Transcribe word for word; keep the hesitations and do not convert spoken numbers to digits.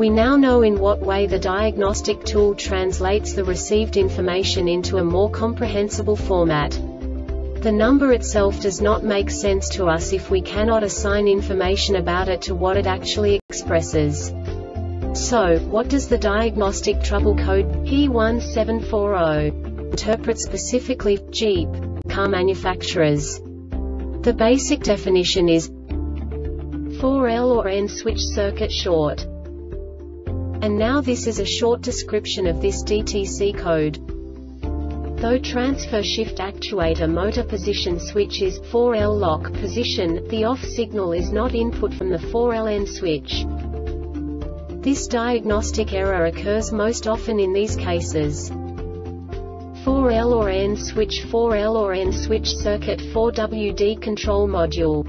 We now know in what way the diagnostic tool translates the received information into a more comprehensible format. The number itself does not make sense to us if we cannot assign information about it to what it actually expresses. So, what does the diagnostic trouble code P one seven four zero interpret specifically for Jeep car manufacturers? The basic definition is four L or N switch circuit short. And now this is a short description of this D T C code. Though transfer shift actuator motor position switch is four L lock position, the off signal is not input from the four L N switch. This diagnostic error occurs most often in these cases. four L or N switch, four L or N switch circuit, four W D control module.